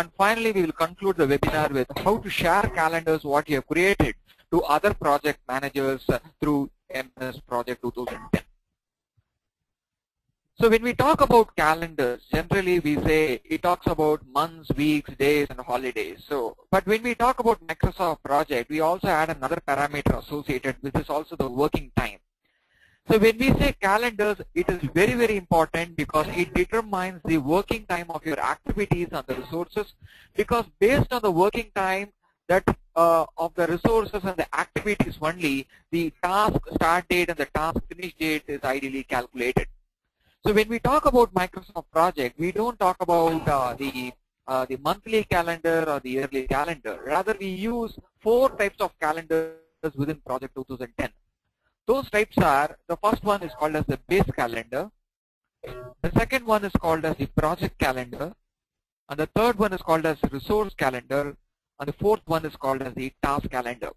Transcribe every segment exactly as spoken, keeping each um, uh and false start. And finally, we will conclude the webinar with how to share calendars what you have created to other project managers through M S Project twenty ten. So when we talk about calendars, generally we say it talks about months, weeks, days, and holidays. So, but when we talk about Microsoft Project, we also add another parameter associated, which is also the working time. So when we say calendars, it is very, very important because it determines the working time of your activities and the resources, because based on the working time that uh, of the resources and the activities only, the task start date and the task finish date is ideally calculated. So when we talk about Microsoft Project, we don't talk about uh, the, uh, the monthly calendar or the yearly calendar. Rather, we use four types of calendars within Project twenty ten. Those types are, the first one is called as the base calendar, the second one is called as the project calendar, and the third one is called as resource calendar, and the fourth one is called as the task calendar.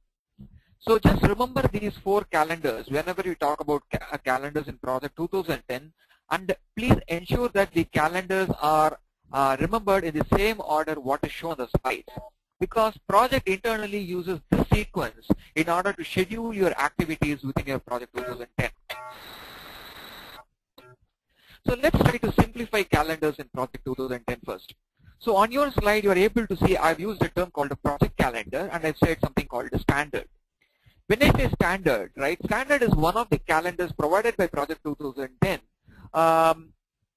So just remember these four calendars whenever you talk about ca calendars in Project twenty ten, and please ensure that the calendars are uh, remembered in the same order what is shown on the slides, because project internally uses this sequence in order to schedule your activities within your Project twenty ten. So let's try to simplify calendars in Project twenty ten first. So on your slide, you are able to see I've used a term called a project calendar, and I've said something called a standard. When I say standard, right, standard is one of the calendars provided by Project twenty ten. Um,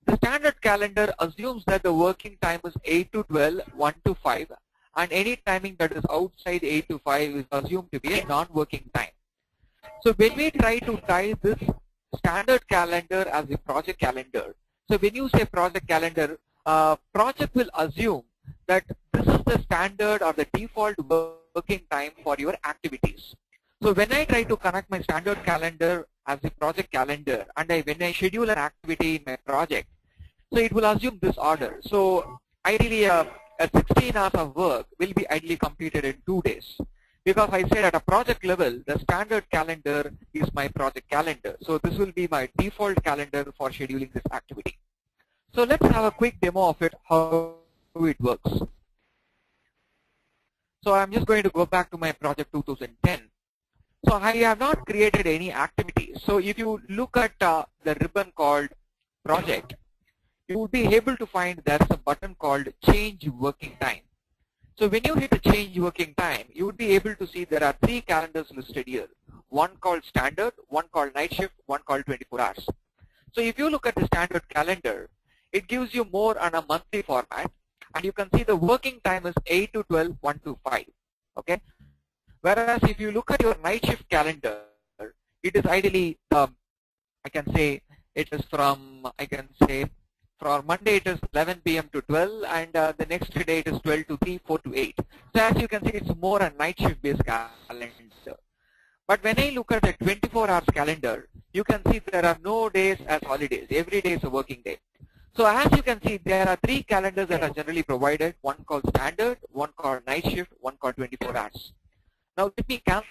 the standard calendar assumes that the working time is eight to twelve, one to five, and any timing that is outside eight to five is assumed to be a non-working time. So when we try to tie this standard calendar as a project calendar, so when you say project calendar, uh, project will assume that this is the standard or the default working time for your activities. So when I try to connect my standard calendar as a project calendar, and I, when I schedule an activity in my project, so it will assume this order. So ideally, uh, sixteen hours of work will be ideally completed in two days. Because I said at a project level, the standard calendar is my project calendar. So this will be my default calendar for scheduling this activity. So let's have a quick demo of it, how it works. So I'm just going to go back to my Project twenty ten. So I have not created any activity. So if you look at uh, the ribbon called Project, you will be able to find there's a button called Change Working Time. So when you hit a Change Working Time, you would be able to see there are three calendars listed here. One called Standard, one called Night Shift, one called twenty-four hours. So if you look at the Standard calendar, it gives you more on a monthly format, and you can see the working time is eight to twelve, one to five. Okay? Whereas if you look at your Night Shift calendar, it is ideally, um, I can say, it is from, I can say, for Monday it is eleven p m to twelve, and uh, the next day it is twelve to three, four to eight. So as you can see, it's more a night shift based calendar. But when I look at the twenty-four hours calendar, you can see there are no days as holidays. Every day is a working day. So as you can see, there are three calendars that are generally provided, one called standard, one called night shift, one called twenty-four hours. Now let me cancel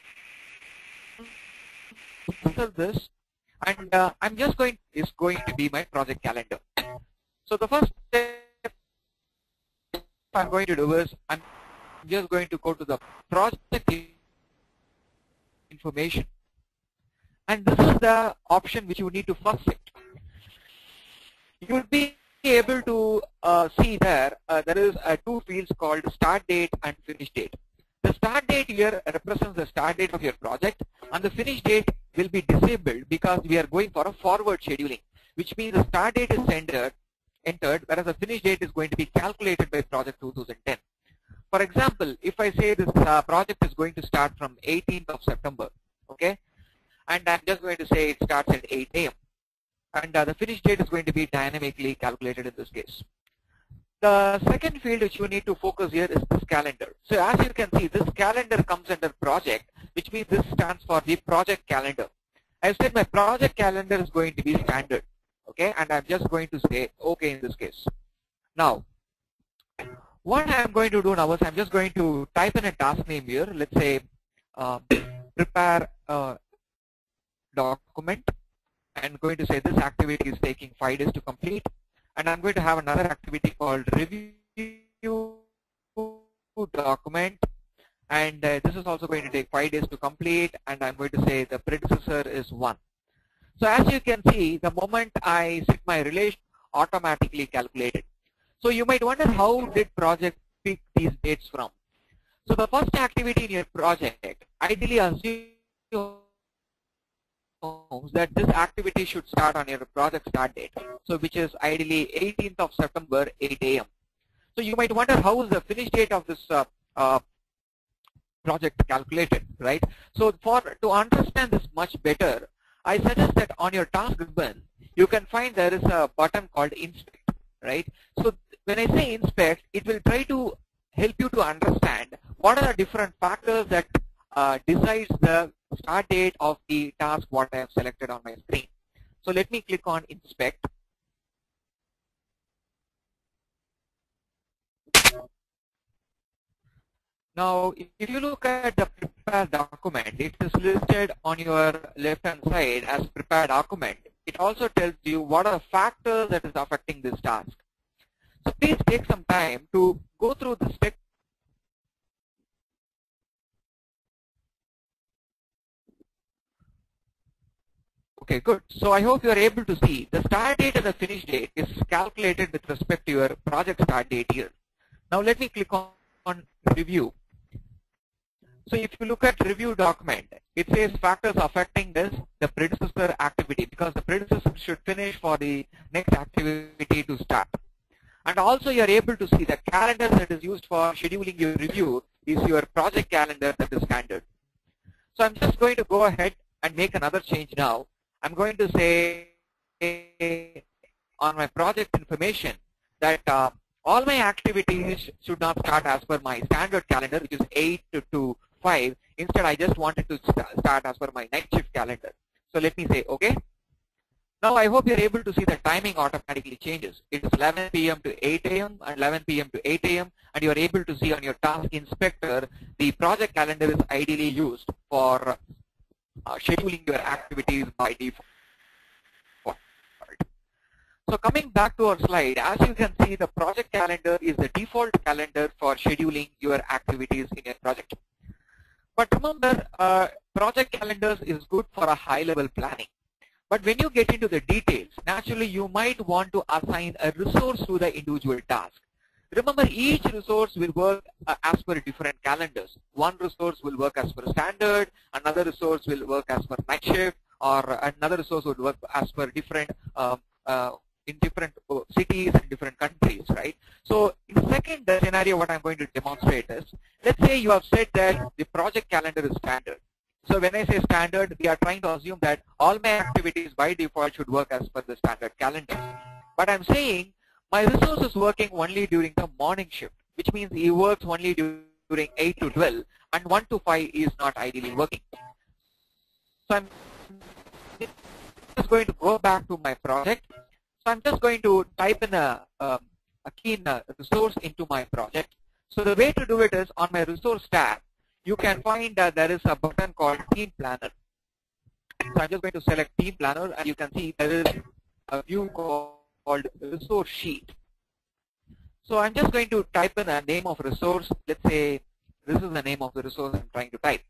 this, and uh, I'm just going, is going to be my project calendar. So the first step I'm going to do is I'm just going to go to the project information, and this is the option which you need to first set. You will be able to uh, see there uh, there is uh, two fields called start date and finish date. The start date here represents the start date of your project, and the finish date will be disabled because we are going for a forward scheduling, which means the start date is entered. entered, whereas the finish date is going to be calculated by Project twenty ten. For example, if I say this uh, project is going to start from eighteenth of September, okay, and I'm just going to say it starts at eight a m and uh, the finish date is going to be dynamically calculated in this case. The second field which you need to focus here is this calendar. So as you can see, this calendar comes under project, which means this stands for the project calendar. I said my project calendar is going to be standard. Okay, and I'm just going to say okay in this case. Now, what I'm going to do now is I'm just going to type in a task name here. Let's say uh, prepare a document. I'm going to say this activity is taking five days to complete, and I'm going to have another activity called review document, and uh, this is also going to take five days to complete, and I'm going to say the predecessor is one. So as you can see, the moment I set my relation, automatically calculated. So you might wonder, how did project pick these dates from? So the first activity in your project, ideally assumes that this activity should start on your project start date, so which is ideally eighteenth of September, eight A M So you might wonder, how is the finish date of this uh, uh, project calculated, right? So for to understand this much better, I suggest that on your task ribbon, you can find there is a button called Inspect, right? So when I say Inspect, it will try to help you to understand what are the different factors that uh, decides the start date of the task what I have selected on my screen. So let me click on Inspect. Now, if you look at the prepare document, it is listed on your left-hand side as prepare document. It also tells you what are the factors that is affecting this task. So please take some time to go through this text. Okay, good. So I hope you are able to see the start date and the finish date is calculated with respect to your project start date here. Now let me click on, on Review. So if you look at review document, it says factors affecting this, the predecessor activity, because the predecessor should finish for the next activity to start. And also you are able to see the calendar that is used for scheduling your review is your project calendar that is standard. So I'm just going to go ahead and make another change now. I'm going to say on my project information that uh, all my activities should not start as per my standard calendar, which is eight to two, five. Instead, I just wanted to start as per my night shift calendar. So let me say OK. Now I hope you're able to see the timing automatically changes. It is eleven P M to eight A M and eleven P M to eight A M and you're able to see on your task inspector the project calendar is ideally used for uh, scheduling your activities by default. So coming back to our slide, as you can see, the project calendar is the default calendar for scheduling your activities in your project. But remember, uh, project calendars is good for a high-level planning. But when you get into the details, naturally you might want to assign a resource to the individual task. Remember, each resource will work uh, as per different calendars. One resource will work as per standard, another resource will work as per night shift, or another resource would work as per different uh, uh, in different cities and different countries, right? So in the second scenario, what I'm going to demonstrate is, let's say you have said that the project calendar is standard. So when I say standard, we are trying to assume that all my activities by default should work as per the standard calendar. But I'm saying my resource is working only during the morning shift, which means he works only during eight to twelve, and one to five is not ideally working. So I'm just going to go back to my project. So I'm just going to type in a, um, a key in a resource into my project. So the way to do it is, on my resource tab, you can find that there is a button called Team Planner. So I'm just going to select Team Planner, and you can see there is a view called Resource Sheet. So I'm just going to type in a name of resource. Let's say this is the name of the resource I'm trying to type.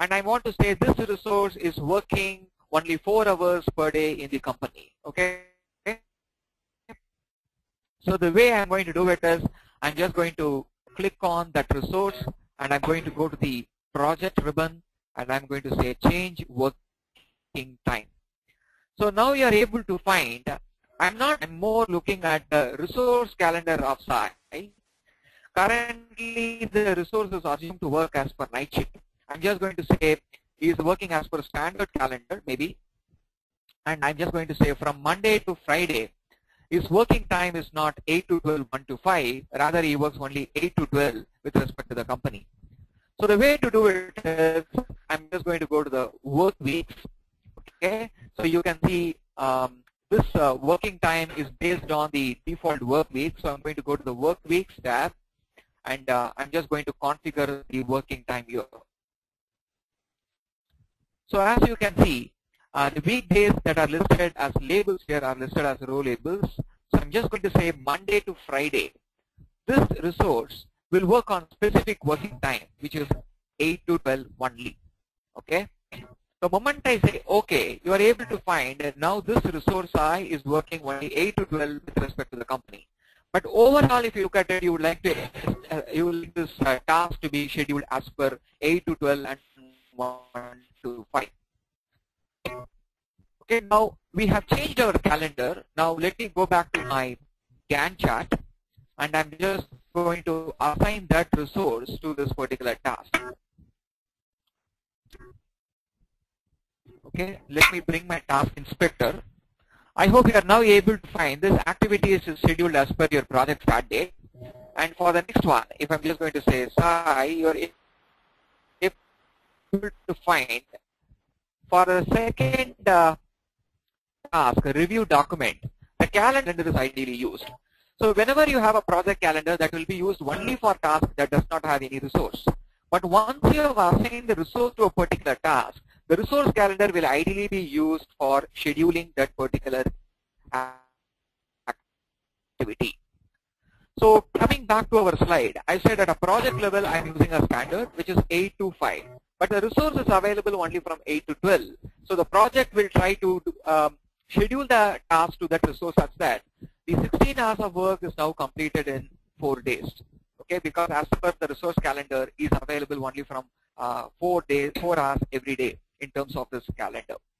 And I want to say this resource is working only four hours per day in the company. Okay. So the way I'm going to do it is, I'm just going to click on that resource and I'm going to go to the project ribbon and I'm going to say change working time. So now you're able to find, I'm not I'm more looking at the resource calendar of S A I. Right? Currently the resource is assumed to work as per night shift. I'm just going to say he's working as per standard calendar maybe, and I'm just going to say from Monday to Friday, his working time is not eight to twelve, one to five, rather he works only eight to twelve with respect to the company. So the way to do it is, I'm just going to go to the work weeks. Okay? So you can see um, this uh, working time is based on the default work week. So I'm going to go to the work weeks tab and uh, I'm just going to configure the working time here. So as you can see, Uh, the weekdays that are listed as labels here are listed as row labels. So I'm just going to say Monday to Friday. This resource will work on specific working time, which is eight to twelve only. Okay. The moment I say okay, you are able to find that now this resource I is working only eight to twelve with respect to the company. But overall, if you look at it, you would like to uh, you would like this uh, task to be scheduled as per eight to twelve and one to five. Okay, now we have changed our calendar. Now let me go back to my Gantt chart, and I'm just going to assign that resource to this particular task. Okay, let me bring my task inspector. I hope you are now able to find this activity is scheduled as per your project start date. And for the next one, if I'm just going to say Sai, you are able to find for the second uh, task, review document, the calendar is ideally used. So whenever you have a project calendar, that will be used only for tasks that does not have any resource. But once you have assigned the resource to a particular task, the resource calendar will ideally be used for scheduling that particular activity. So coming back to our slide, I said at a project level I am using a standard which is eight to five, but the resource is available only from eight to twelve. So the project will try to um, schedule the task to that resource such that the sixteen hours of work is now completed in four days. Okay, because as per the resource calendar is available only from uh, four days, four hours every day in terms of this calendar.